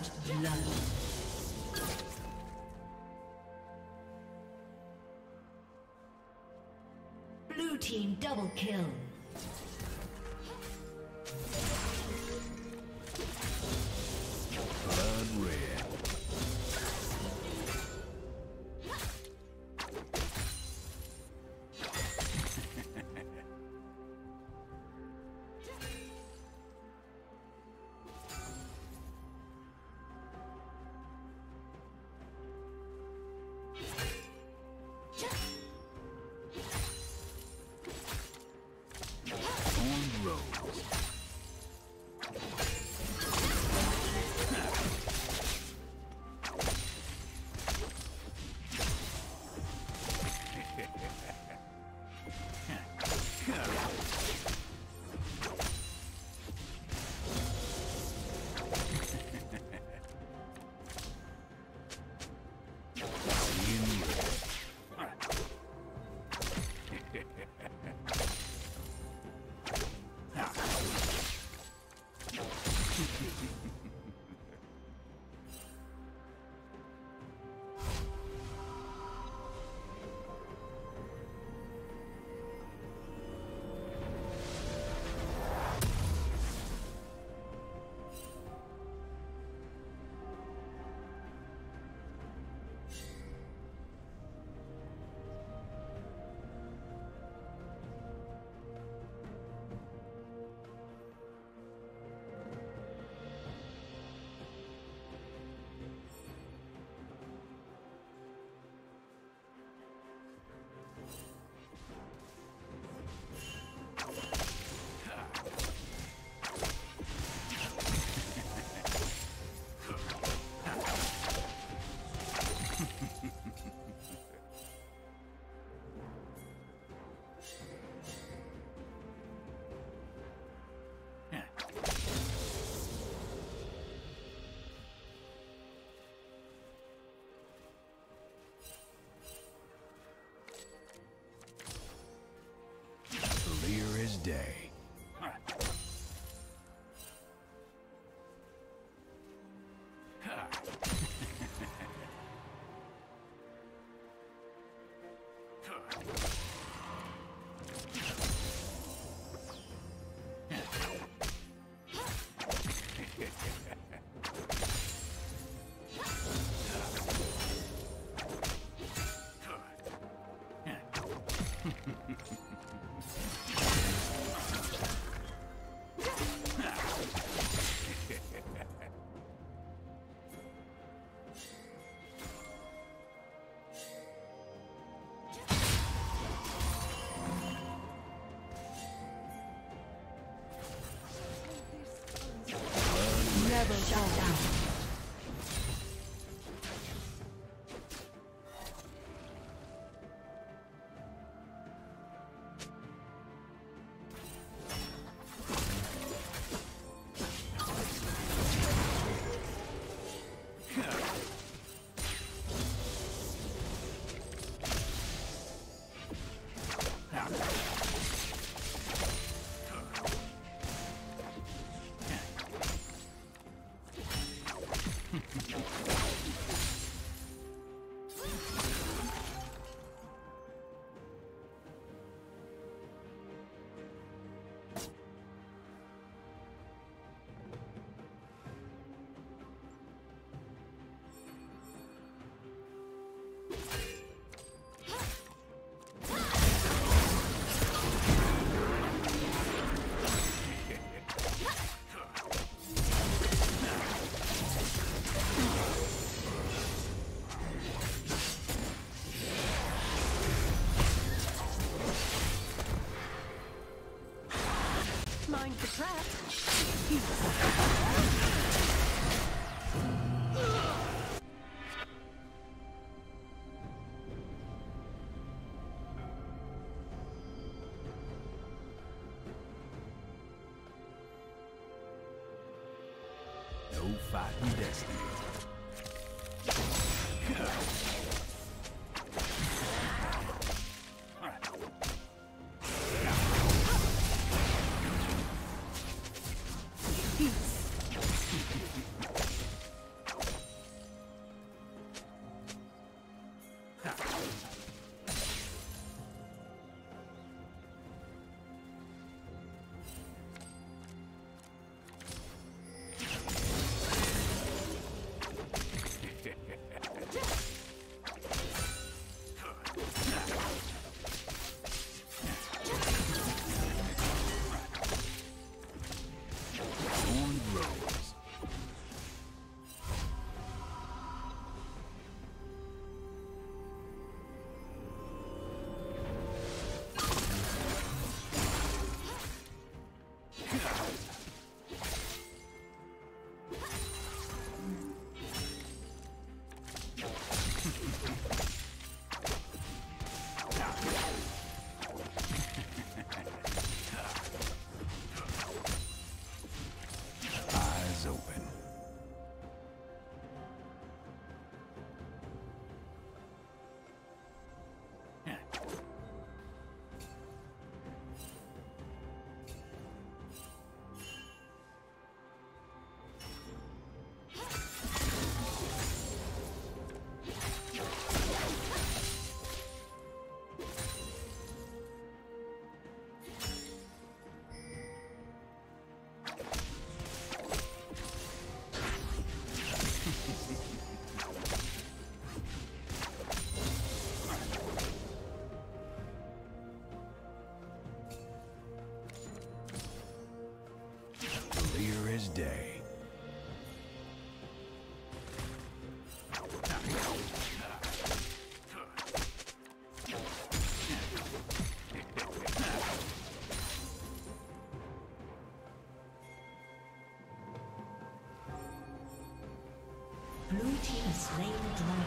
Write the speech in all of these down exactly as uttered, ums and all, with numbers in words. First blood. Blue team double kill. Day. Shut down. Fighting destiny. Peace. Slain the dragon.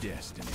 Destiny.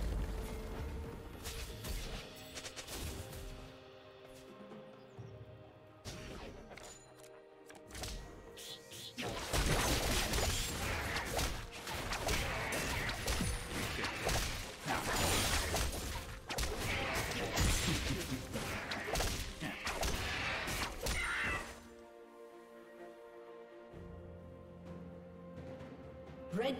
Red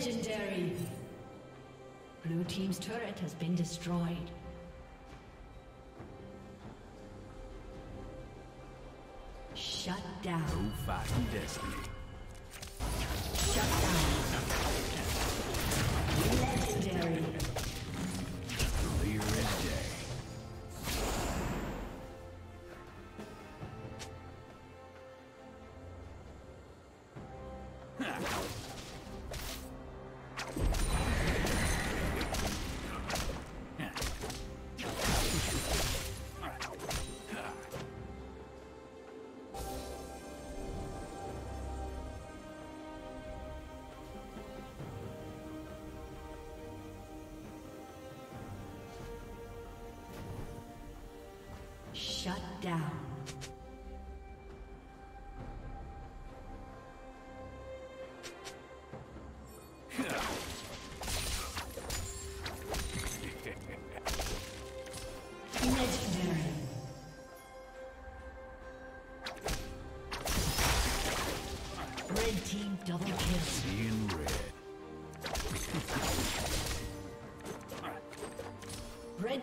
Legendary. Blue team's turret has been destroyed. Shut down. Who fighting destiny? Shut down. Legendary. Clear as day. Shut down.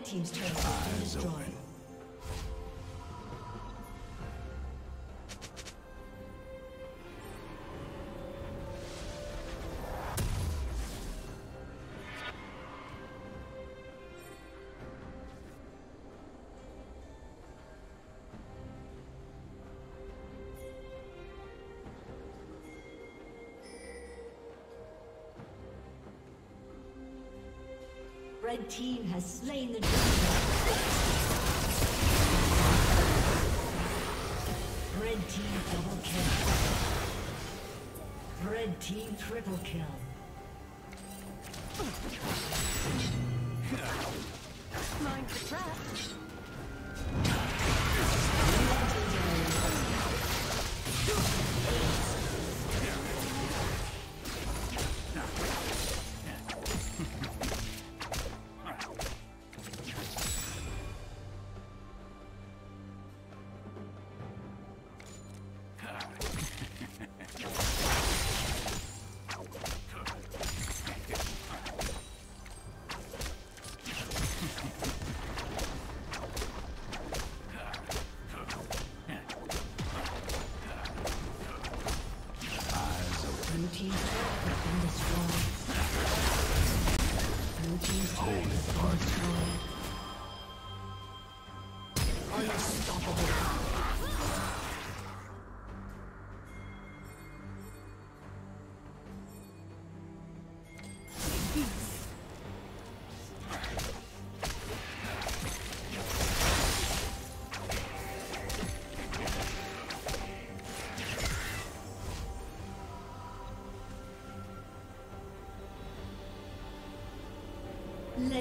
Team's turret has been destroyed. Open. Red team has slain the dragon. Red team double kill. Red team triple kill. Mind the trap.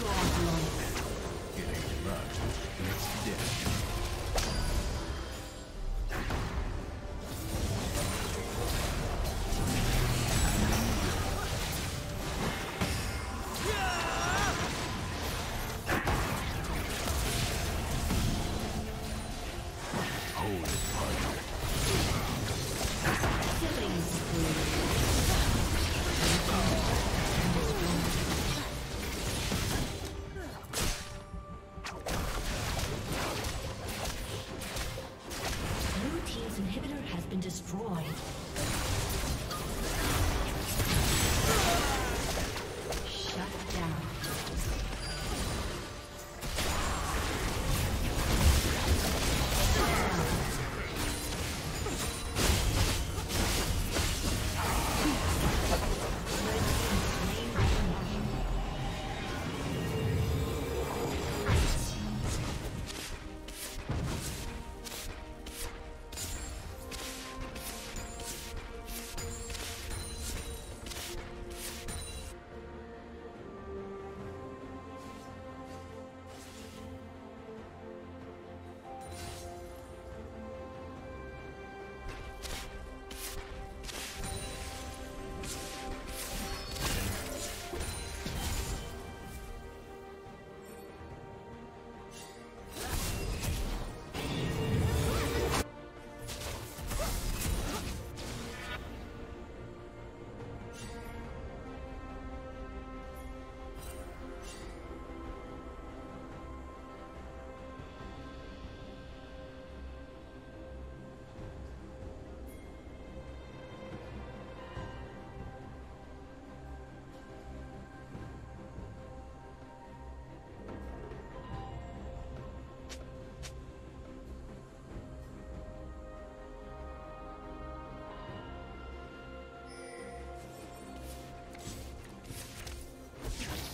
Go.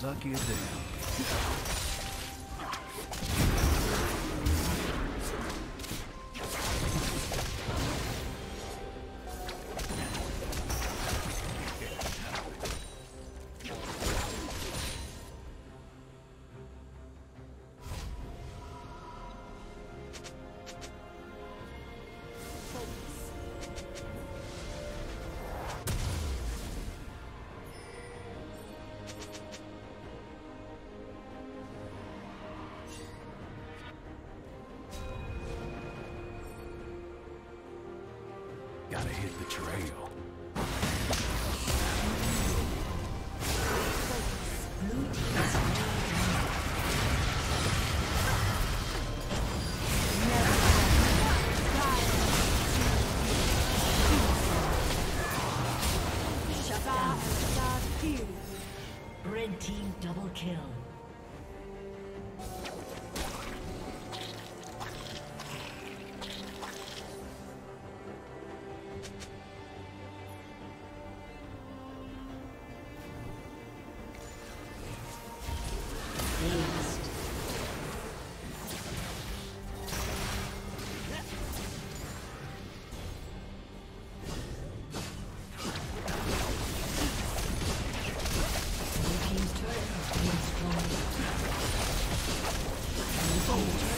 suck you down. Gotta hit the trail. Red team double kill. Oh!